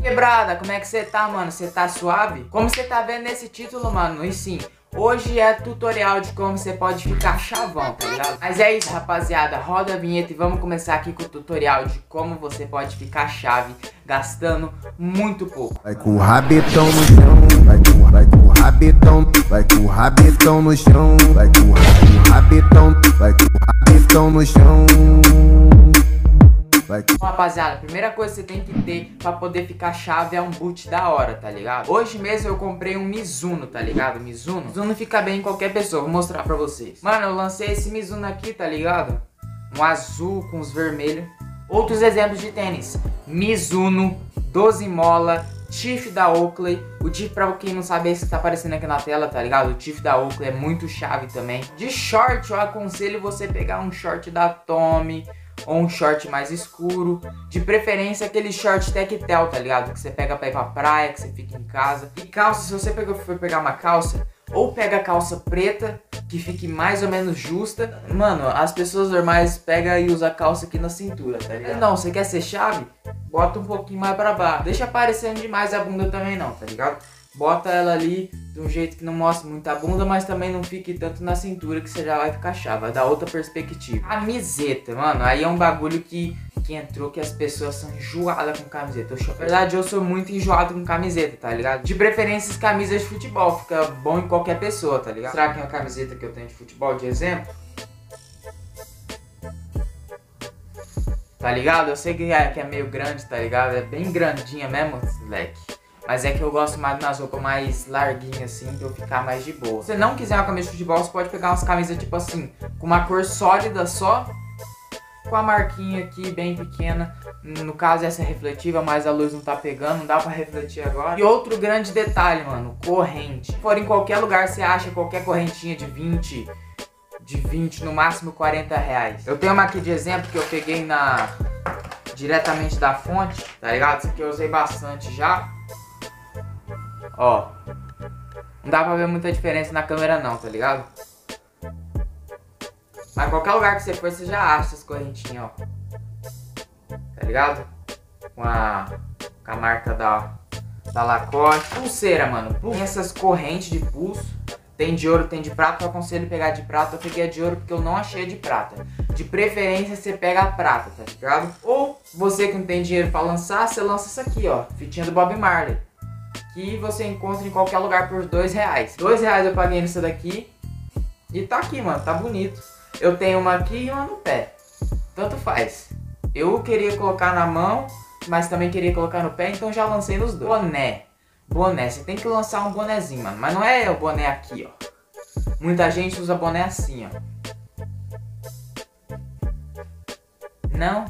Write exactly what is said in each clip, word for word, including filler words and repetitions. Quebrada, como é que você tá, mano? Você tá suave? Como você tá vendo nesse título, mano, e sim, hoje é tutorial de como você pode ficar chavão, tá ligado? Mas é isso, rapaziada, roda a vinheta e vamos começar aqui com o tutorial de como você pode ficar chave gastando muito pouco. Vai com o rabetão no chão, vai com, vai com o rabetão, vai com o rabetão no chão, vai com o rabetão, vai com o rabetão no chão. Bom, rapaziada, a primeira coisa que você tem que ter pra poder ficar chave é um boot da hora, tá ligado? Hoje mesmo eu comprei um Mizuno, tá ligado? Mizuno. Mizuno fica bem em qualquer pessoa, vou mostrar pra vocês. Mano, eu lancei esse Mizuno aqui, tá ligado? Um azul com os vermelhos. Outros exemplos de tênis: Mizuno, doze mola, Tiff da Oakley. O Tiff, pra quem não sabe, é esse que tá aparecendo aqui na tela, tá ligado? O Tiff da Oakley é muito chave também. De short, eu aconselho você pegar um short da Tommy ou um short mais escuro, de preferência aquele short tectel, tá ligado? Que você pega pra ir pra praia, que você fica em casa. E calça, se você for pegar uma calça, ou pega a calça preta, que fique mais ou menos justa. Mano, as pessoas normais pegam e usam a calça aqui na cintura, tá ligado? Não, você quer ser chave? Bota um pouquinho mais pra baixo. Deixa aparecendo demais a bunda também não, tá ligado? Bota ela ali de um jeito que não mostre muita bunda, mas também não fique tanto na cintura que você já vai ficar chave, vai dar outra perspectiva. Camiseta, mano, aí é um bagulho que, que entrou que as pessoas são enjoadas com camiseta. Na verdade, eu sou muito enjoado com camiseta, tá ligado? De preferência, camisas de futebol, fica bom em qualquer pessoa, tá ligado? Será que é uma camiseta que eu tenho de futebol, de exemplo? Tá ligado? Eu sei que é, que é meio grande, tá ligado? É bem grandinha mesmo, esse leque. Mas é que eu gosto mais de umas roupas mais larguinhas, assim, pra eu ficar mais de boa. Se você não quiser uma camisa de futebol, você pode pegar umas camisas, tipo assim, com uma cor sólida só, com a marquinha aqui, bem pequena. No caso, essa é refletiva, mas a luz não tá pegando, não dá pra refletir agora. E outro grande detalhe, mano, corrente. Se for em qualquer lugar, você acha qualquer correntinha de vinte, de vinte, no máximo quarenta reais. Eu tenho uma aqui de exemplo que eu peguei na... diretamente da fonte, tá ligado? Isso aqui eu usei bastante já. Ó, não dá pra ver muita diferença na câmera não, tá ligado? Mas qualquer lugar que você for, você já acha essas correntinhas, ó. Tá ligado? Com a, com a marca da, da Lacoste. Pulseira, mano. Tem essas correntes de pulso. Tem de ouro, tem de prata. Eu aconselho pegar de prata. Eu peguei a de ouro porque eu não achei a de prata. De preferência, você pega a prata, tá ligado? Ou você que não tem dinheiro pra lançar, você lança isso aqui, ó. Fitinha do Bob Marley. Que você encontra em qualquer lugar por dois reais. dois reais eu paguei nessa daqui. E tá aqui, mano. Tá bonito. Eu tenho uma aqui e uma no pé. Tanto faz. Eu queria colocar na mão, mas também queria colocar no pé. Então já lancei nos dois. Boné. Boné. Você tem que lançar um bonézinho, mano. Mas não é o boné aqui, ó. Muita gente usa boné assim, ó. Não.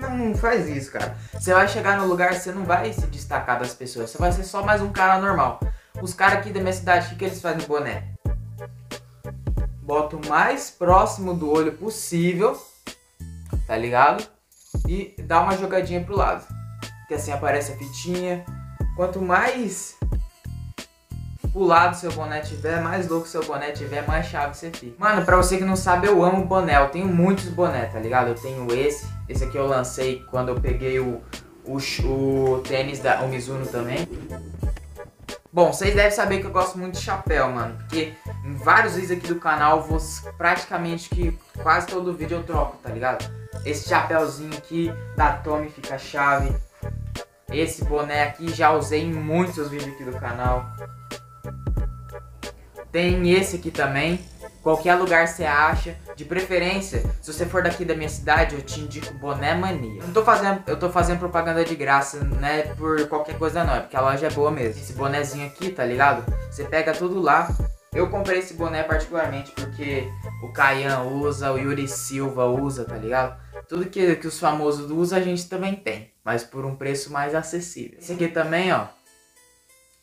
Não faz isso, cara. Você vai chegar no lugar, você não vai se destacar das pessoas. Você vai ser só mais um cara normal. Os caras aqui da minha cidade, o que, que eles fazem boné? Bota o mais próximo do olho possível, tá ligado? E dá uma jogadinha pro lado. Que assim aparece a fitinha. Quanto mais pro lado seu boné tiver, mais louco seu boné tiver, mais chave você fica. Mano, pra você que não sabe, eu amo boné. Eu tenho muitos boné, tá ligado? Eu tenho esse. Esse aqui eu lancei quando eu peguei o, o, o tênis da o Mizuno também. Bom, vocês devem saber que eu gosto muito de chapéu, mano. Porque em vários vídeos aqui do canal, vou praticamente que quase todo vídeo eu troco, tá ligado? Esse chapéuzinho aqui da Tommy fica chave. Esse boné aqui já usei em muitos vídeos aqui do canal. Tem esse aqui também. Qualquer lugar você acha, de preferência, se você for daqui da minha cidade, eu te indico Boné Mania. Não tô fazendo, eu tô fazendo propaganda de graça, né, por qualquer coisa não, é porque a loja é boa mesmo. Esse bonézinho aqui, tá ligado? Você pega tudo lá. Eu comprei esse boné particularmente porque o Kayan usa, o Yuri Silva usa, tá ligado? Tudo que, que os famosos usam a gente também tem, mas por um preço mais acessível. Esse aqui também, ó,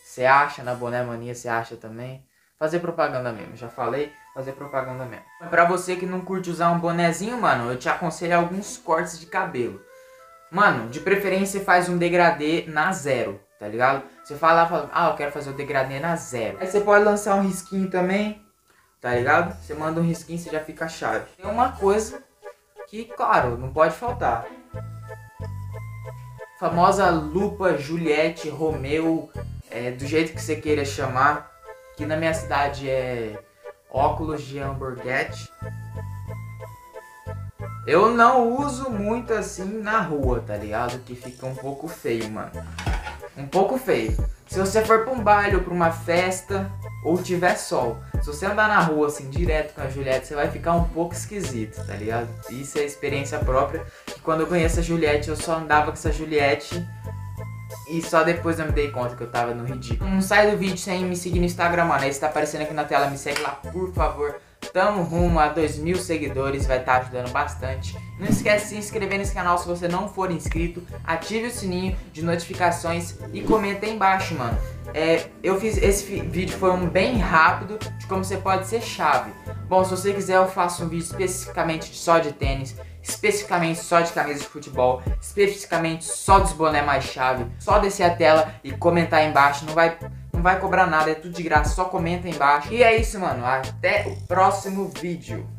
você acha na Boné Mania, você acha também. Fazer propaganda mesmo, já falei, fazer propaganda mesmo. Pra você que não curte usar um bonezinho, mano, eu te aconselho alguns cortes de cabelo. Mano, de preferência você faz um degradê na zero, tá ligado? Você fala, fala, ah, eu quero fazer o degradê na zero. Aí você pode lançar um risquinho também, tá ligado? Você manda um risquinho, você já fica chave. Tem uma coisa que, claro, não pode faltar. famosa lupa Juliette, Romeu, é, do jeito que você queira chamar, que na minha cidade é óculos de hamburguete. Eu não uso muito assim na rua, tá ligado? Que fica um pouco feio, mano. Um pouco feio. Se você for pra um baile ou pra uma festa, ou tiver sol, se você andar na rua assim, direto com a Juliette, você vai ficar um pouco esquisito, tá ligado? Isso é experiência própria. E quando eu conheço a Juliette, eu só andava com essa Juliette e só depois eu me dei conta que eu tava no ridículo. Não sai do vídeo sem me seguir no Instagram, mano. Esse tá aparecendo aqui na tela, me segue lá, por favor. Tamo rumo a dois mil seguidores, vai estar ajudando bastante. Não esquece de se inscrever nesse canal se você não for inscrito. Ative o sininho de notificações e comenta aí embaixo, mano. É, eu fiz esse vídeo, foi um bem rápido, de como você pode ser chave. Bom, se você quiser eu faço um vídeo especificamente só de tênis, especificamente só de camisa de futebol, especificamente só dos boné mais chave. Só descer a tela e comentar aí embaixo, não vai... Não vai cobrar nada, é tudo de graça, só comenta aí embaixo. E é isso, mano. Até o próximo vídeo.